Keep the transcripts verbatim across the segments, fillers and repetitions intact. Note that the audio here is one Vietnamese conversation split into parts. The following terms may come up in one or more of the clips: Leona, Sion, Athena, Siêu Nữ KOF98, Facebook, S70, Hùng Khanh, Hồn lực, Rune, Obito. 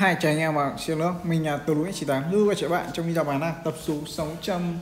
Hai chào anh em và siêu nước, mình là từ Rune S bảy mươi lưu các bạn trong video bán là tập số sáu trăm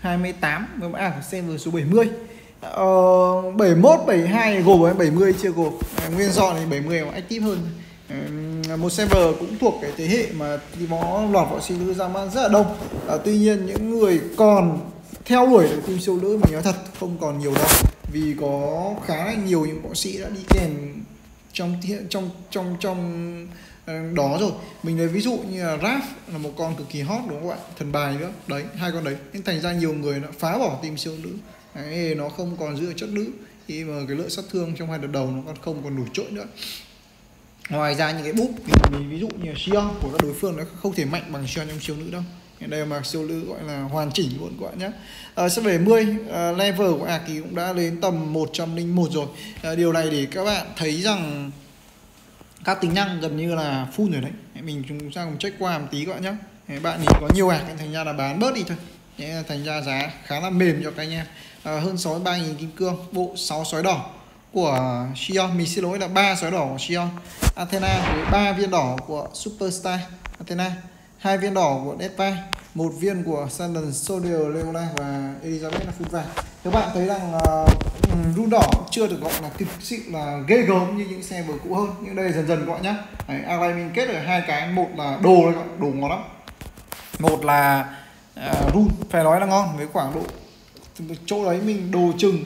hai mươi tám với mã hàng xê em vê số bảy mươi. Ờ, bảy mốt, bảy hai gồm với bảy mươi chưa gồm. Nguyên do này bảy mươi nó active hơn. Ờ, một server cũng thuộc cái thế hệ mà thì nó loạt võ sĩ nữ ra mắt rất là đông. Ờ, tuy nhiên những người còn theo đuổi được team siêu nữ mình nói thật không còn nhiều đâu. Vì có khá là nhiều những võ sĩ đã đi kèm trong trong trong trong đó rồi. Mình lấy ví dụ như là Raf là một con cực kỳ hot đúng không các bạn, thần bài nữa đấy, hai con đấy nên thành ra nhiều người nó phá bỏ team siêu nữ đấy, nó không còn giữ chất nữ khi mà cái lượng sát thương trong hai đợt đầu nó còn không còn nổi trội nữa. Ngoài ra những cái búp mình ví dụ như là Sion của các đối phương nó không thể mạnh bằng Sion trong siêu nữ đâu. Đây mà siêu nữ gọi là hoàn chỉnh luôn các bạn nhé. À, sẽ về bảy mươi à, level của A Kỳ cũng đã đến tầm một trăm linh một rồi. À, điều này để các bạn thấy rằng các tính năng gần như là full rồi đấy. Mình chúng ta cùng check qua một tí các bạn nhé. Bạn thì có nhiều ạc thành ra là bán bớt đi thôi. Thành ra giá khá là mềm cho các anh em. À, hơn sáu mươi ba nghìn kim cương, bộ sáu sói đỏ của Sion, mình xin lỗi là ba sói đỏ của Sion. Athena với ba viên đỏ của Superstar Athena, hai viên đỏ của Deadpool, một viên của Silent Soldier Leona và Elizabeth là phun vàng. Các bạn thấy rằng uh, Rune đỏ chưa được gọi là thực sự là ghê gớm như những xe vừa cũ hơn, nhưng đây dần dần gọi nhá. Alay mình kết ở hai cái, một là đồ đấy, đồ ngon lắm, một là uh, Rune phải nói là ngon với khoảng độ chỗ đấy mình đồ chừng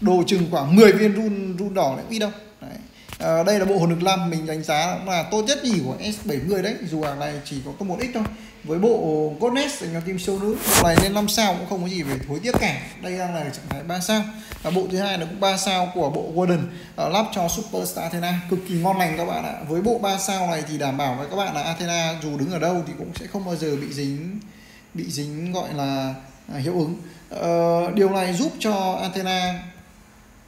đồ chừng khoảng mười viên Rune Rune đỏ lại ít đâu. Đấy. À, đây là bộ hồn lực năm mình đánh giá cũng là tốt nhất nhỉ của S bảy mươi đấy, dù hàng này chỉ có một x thôi. Với bộ Goddess dành cho team siêu nữ, bộ này lên năm sao cũng không có gì phải thối tiếc cả. Đây đang là trạng thái ba sao. Và bộ thứ hai là cũng ba sao của bộ Warden uh, lắp cho Superstar Athena, cực kỳ ngon lành các bạn ạ. Với bộ ba sao này thì đảm bảo với các bạn là Athena dù đứng ở đâu thì cũng sẽ không bao giờ bị dính bị dính gọi là uh, hiệu ứng. Uh, điều này giúp cho Athena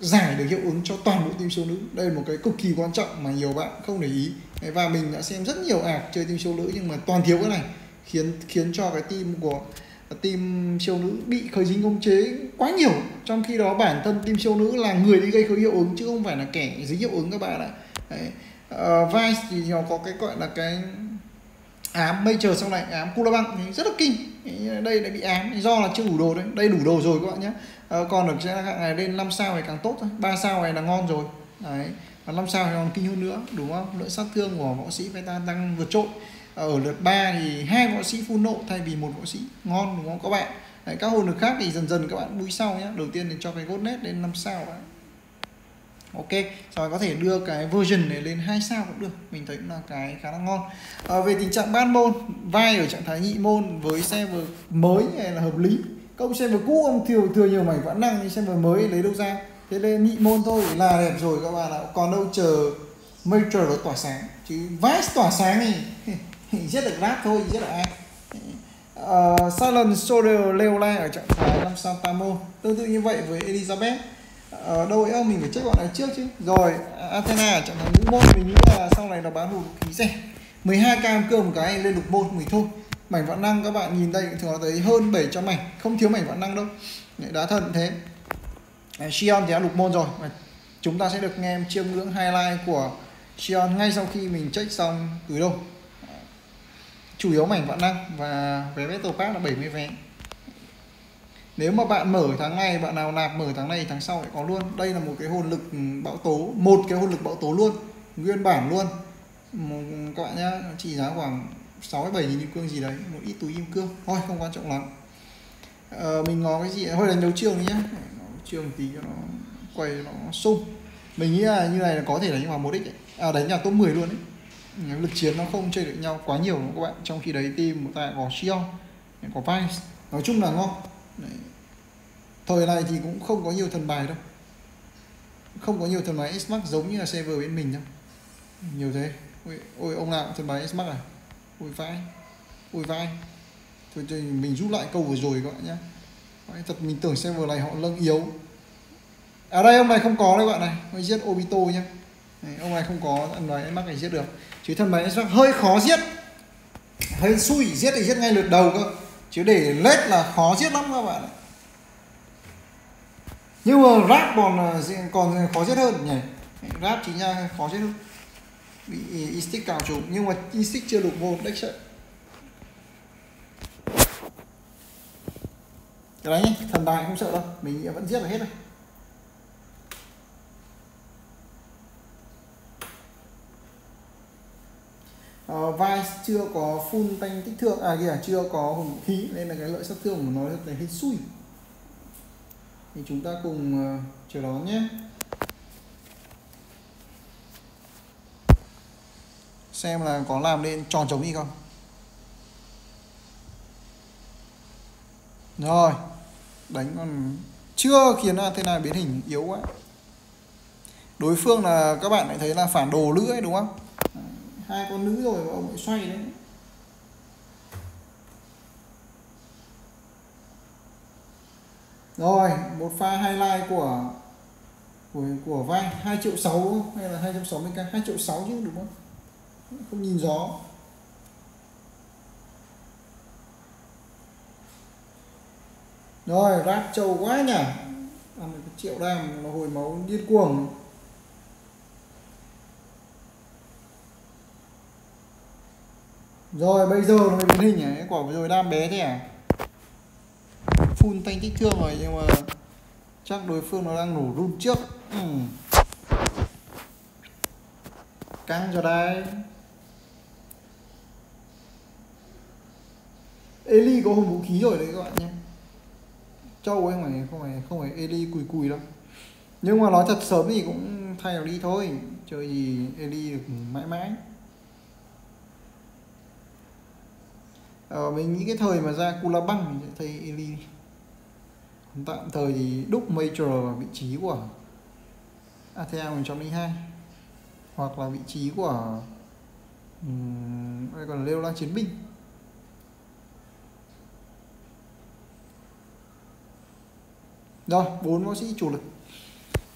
giải được hiệu ứng cho toàn bộ team siêu nữ. Đây là một cái cực kỳ quan trọng mà nhiều bạn không để ý. Và mình đã xem rất nhiều ạc chơi team siêu nữ nhưng mà toàn thiếu cái này, khiến khiến cho cái team của team siêu nữ bị khởi dính khống chế quá nhiều. Trong khi đó bản thân team siêu nữ là người đi gây khởi hiệu ứng chứ không phải là kẻ dính hiệu ứng các bạn ạ. uh, Vice thì nó có cái gọi là cái ám major, sau này ám Kula Băng thì rất là kinh. Đây lại bị ám do là chưa đủ đồ đấy, đây đủ đồ rồi các bạn nhé. À, còn được sẽ hạng này lên năm sao này càng tốt thôi, ba sao này là ngon rồi đấy, và năm sao này còn kinh hơn nữa đúng không. Lượng sát thương của võ sĩ Veta tăng vượt trội. Ở lượt ba thì hai võ sĩ full nộ thay vì một võ sĩ, ngon đúng không các bạn. Đấy, các hồn lực khác thì dần dần các bạn bui sau nhé. Đầu tiên thì cho cái Goddess lên năm sao đấy. Ok, rồi có thể đưa cái version này lên hai sao cũng được, mình thấy cũng là cái khá là ngon. À, về tình trạng ban môn, vai ở trạng thái nhị môn với server mới này là hợp lý. Công server cũ ông thừa thừa nhiều mảnh vãn năng nhưng server mới lấy đâu ra, thế nên nhị môn thôi là đẹp rồi các bạn ạ. Còn đâu chờ major nó tỏa sáng, chứ Vice tỏa sáng này rất là rác thôi, rất là ai. Uh, Silent Soldier Leola ở trạng thái năm sao tám môn tương tự như vậy với Elizabeth. Ở đâu ấy mình phải check bọn này trước chứ. Rồi Athena chẳng hạn ngũ môn, mình nghĩ là sau này nó bán một khí rẻ mười hai k cương một cái lên lục môn mình thôi. Mảnh vạn năng các bạn nhìn đây thường nó thấy hơn bảy trăm mảnh, không thiếu mảnh vạn năng đâu. Đá thần thế Sion thì đã lục môn rồi, chúng ta sẽ được nghe em chiêm ngưỡng highlight của Sion ngay sau khi mình check xong túi đâu. Chủ yếu mảnh vạn năng và vé Battle Pass là bảy mươi vé. Nếu mà bạn mở tháng này, bạn nào nạp mở tháng này tháng sau lại có luôn. Đây là một cái hồn lực bão tố, một cái hồn lực bão tố luôn, nguyên bản luôn các bạn nhá, chỉ giá khoảng sáu mươi bảy nghìn kim cương gì đấy, một ít túi kim cương thôi, không quan trọng lắm. Ờ, mình nói cái gì thôi, đánh đấu trường đi nhá, trường tí cho nó quay nó sung. Mình nghĩ là như này là có thể đánh vào một đích ấy. À, đánh vào top mười luôn đấy, lực chiến nó không chơi được nhau quá nhiều các bạn. Trong khi đấy team của ta có Sion, có Vice, nói chung là ngon. Đấy. Thời này thì cũng không có nhiều thần bài đâu, không có nhiều thần bài S-Max giống như là server bên mình đâu, nhiều thế. Ôi, ôi ông nào thần bài S-Max à, ôi vai, ôi vai. Thôi mình rút lại câu vừa rồi các bạn nhé. Thật mình tưởng server này họ lâng yếu. À đây ông này không có đấy các bạn này, mới giết Obito nhá. Đấy, ông này không có thần bài S-Max này giết được, chứ thần bài S-Max hơi khó giết, hơi xui giết thì giết ngay lượt đầu cơ. Chứ để lết là khó giết lắm các bạn ạ. Nhưng mà rap còn còn khó giết hơn nhỉ. Rap chính ra khó giết hơn. bị instinct cào trúng, nhưng mà instinct chưa đục vô deck shot. Cái đấy nhé, thần tài không sợ đâu, mình vẫn giết là hết rồi. Uh, Vice chưa có full tanh tích thượng, à kìa, chưa có hồn khí nên là cái lợi sát thương của nó là hết xui. Thì chúng ta cùng uh, chờ đón nhé. Xem là có làm nên tròn trống đi không. Rồi, đánh còn chưa khiến thế này biến hình yếu quá. Đối phương là các bạn lại thấy là phản đồ nữ ấy đúng không? Hai con nữ rồi mà ông ấy xoay đấy. Rồi, một pha highlight của của của vai hai triệu sáu hay là hai trăm sáu mươi k, hai triệu sáu chứ đúng không? Không nhìn rõ. Rồi, rác trâu quá nhỉ. Ăn cái triệu đam nó hồi máu điên cuồng. Rồi bây giờ nó mới biến hình à, cái quả vừa rồi đam bé thế à. Full tanh kích thương rồi nhưng mà chắc đối phương nó đang nổ run trước. Ừ. Căng cho đấy. Eli có hồn vũ khí rồi đấy các bạn nhé. Châu ấy không phải, không phải, không phải Eli cùi cùi đâu. Nhưng mà nói thật sớm thì cũng thay vào đi thôi. Chơi gì Eli được mãi mãi. Ờ, mình nghĩ cái thời mà ra Kula Bang mình sẽ thấy Eli. Tạm thời thì đúc Major vào vị trí của a tê a một trăm linh hai hoặc là vị trí của um, đây còn lêu la chiến binh. Rồi, bốn võ sĩ chủ lực.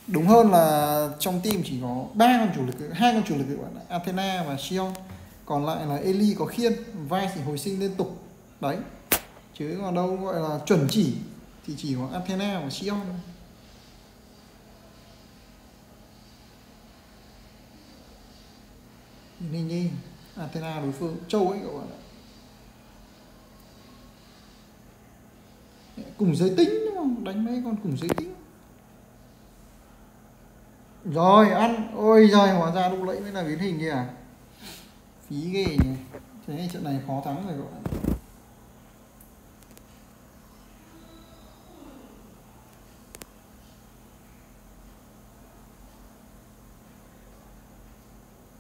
Đúng hơn là trong team chỉ có ba con chủ lực, hai con chủ lực các bạn, Athena và Sion. Còn lại là Eli có khiên, vai thì hồi sinh liên tục. Đấy. Chứ còn đâu gọi là chuẩn chỉ thì chỉ có Athena và Sion. Nhìn nhìn, Athena đối phương châu ấy các bạn ạ. Cùng giới tính đúng không? Đánh mấy con cùng giới tính. Rồi ăn. Ôi giời, hóa ra lúc nãy mới là biến hình kìa. Phí ghê nhỉ. Thế trận này khó thắng rồi các bạn.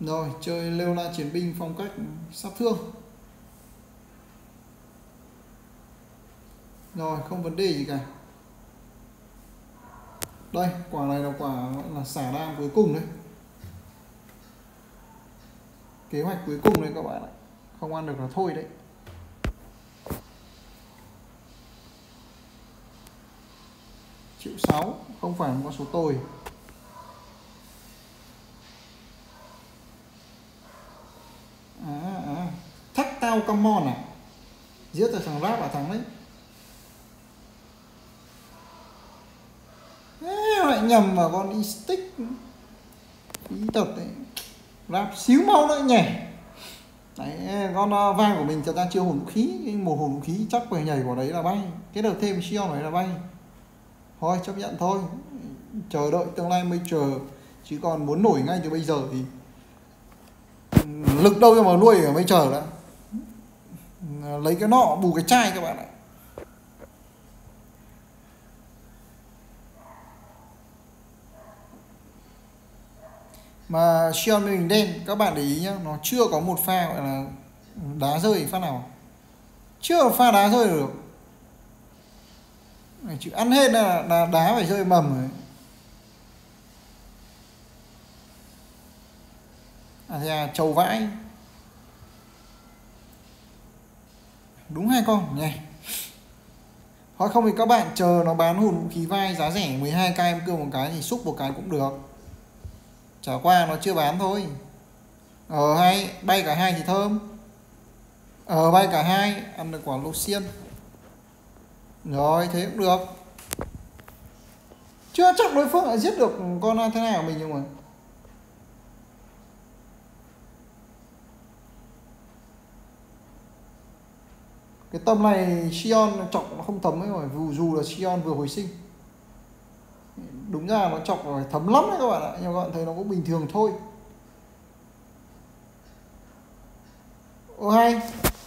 Rồi chơi lêu la chiến binh phong cách sát thương. Rồi không vấn đề gì cả. Đây quả này là quả là xả đam cuối cùng đấy. Kế hoạch cuối cùng đấy các bạn ạ. Không ăn được là thôi đấy. Triệu sáu. Không phải một con số tồi. À, à. Thách tao come on à. Giết ra thằng rap là thằng đấy. Lại nhầm vào con stick ý tập đấy, ráp xíu mau nữa nhỉ. Đấy, con vang của mình thật ra chưa hồn vũ khí, nhưng một hồn vũ khí chắc phải nhảy vào đấy là bay, cái đầu thêm siêu này là bay thôi, chấp nhận thôi, chờ đợi tương lai mới chờ, chứ còn muốn nổi ngay từ bây giờ thì lực đâu mà nuôi ở mới chờ đã, lấy cái nọ bù cái chai các bạn ạ. Mà Xion mình đen, các bạn để ý nhá, nó chưa có một pha gọi là đá rơi phát nào. Chưa pha đá rơi được. Chữ ăn hết là, là đá phải rơi mầm rồi. À thế à, trầu vãi. Đúng hai con nhỉ. Hoặc không thì các bạn chờ nó bán hồn vũ khí vai giá rẻ mười hai k em cưa một cái thì xúc một cái cũng được. Trả qua nó chưa bán thôi. Ờ hay, bay cả hai thì thơm. Ờ bay cả hai, ăn được quả lô xiên. Rồi, thế cũng được. Chưa chắc đối phương đã giết được con thế này của mình nhưng mà. Cái tầm này Sion trọng nó không thấm ấy rồi, dù, dù là Sion vừa hồi sinh. Đúng ra nó trọng rồi, thấm lắm đấy các bạn ạ. Nhưng các bạn thấy nó cũng bình thường thôi. Ô hay.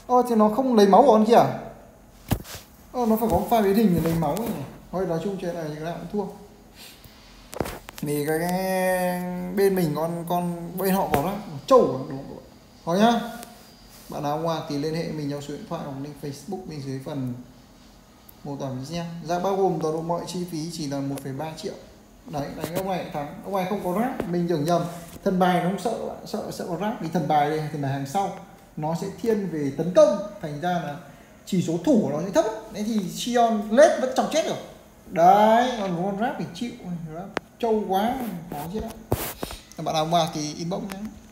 Ô thì nó không lấy máu của con kia à? Ô nó phải có pha biến hình để lấy máu này. Thôi nói chung trên này thì các bạn cũng thua. Vì cái bên mình con con bên họ bỏ ra trâu đúng không? Thôi nhá. Bạn nào ngoan thì liên hệ mình theo số điện thoại hoặc link Facebook bên dưới phần mô tả video. Giá bao gồm toàn bộ mọi chi phí chỉ là một phẩy ba triệu. Đấy, đánh ông này thắng. Ông này không có rác, mình tưởng nhầm. Thần bài nó không sợ bạn, sợ sợ có rác vì thần bài đây, thần bài hàng sau nó sẽ thiên về tấn công, thành ra là chỉ số thủ của nó sẽ thấp. Thế thì Sion lết vẫn chọc chết được. Đấy, còn con rác thì chịu, rác trâu quá khó chết đấy. Bạn nào ngoan thì inbox nhé.